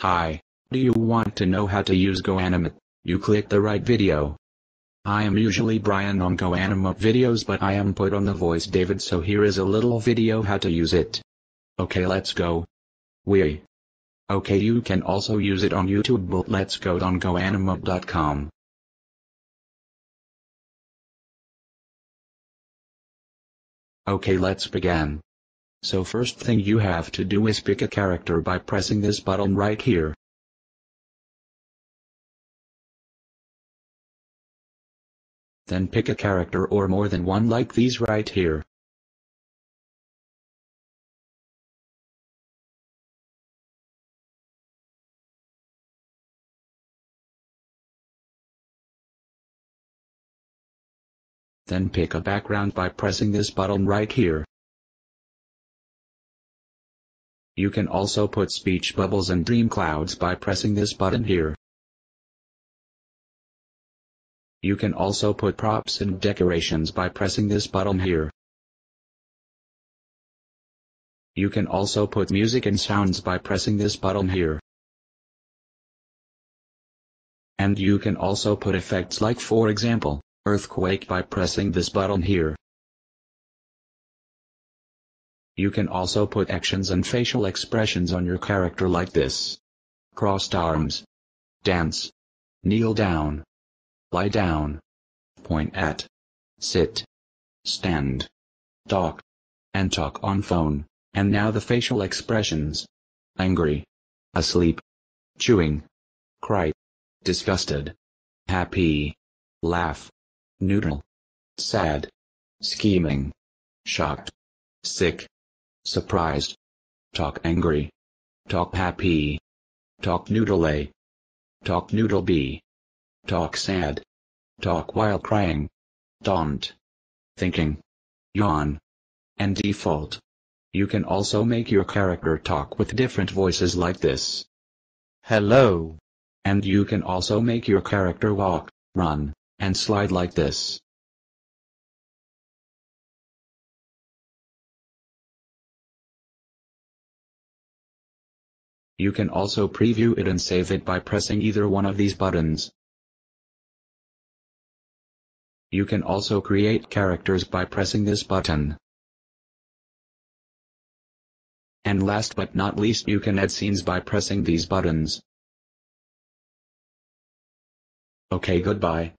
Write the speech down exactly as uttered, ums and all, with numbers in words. Hi, do you want to know how to use GoAnimate? You click the right video. I am usually Brian on GoAnimate videos, but I am put on the voice David, so here is a little video how to use it. Okay, let's go. We. Okay, you can also use it on YouTube, but let's go on GoAnimate dot com. Okay, let's begin. So first thing you have to do is pick a character by pressing this button right here. Then pick a character or more than one like these right here. Then pick a background by pressing this button right here. You can also put speech bubbles and dream clouds by pressing this button here. You can also put props and decorations by pressing this button here. You can also put music and sounds by pressing this button here. And you can also put effects like, for example, earthquake by pressing this button here. You can also put actions and facial expressions on your character like this. Crossed arms. Dance. Kneel down. Lie down. Point at. Sit. Stand. Talk. And talk on phone. And now the facial expressions. Angry. Asleep. Chewing. Cry. Disgusted. Happy. Laugh. Neutral. Sad. Scheming. Shocked. Sick. Surprised. Talk angry. Talk happy. Talk noodle A. Talk noodle B. Talk sad. Talk while crying. Don't. Thinking. Yawn. And default. You can also make your character talk with different voices like this. Hello. And you can also make your character walk, run, and slide like this. You can also preview it and save it by pressing either one of these buttons. You can also create characters by pressing this button. And last but not least, you can add scenes by pressing these buttons. Okay, goodbye.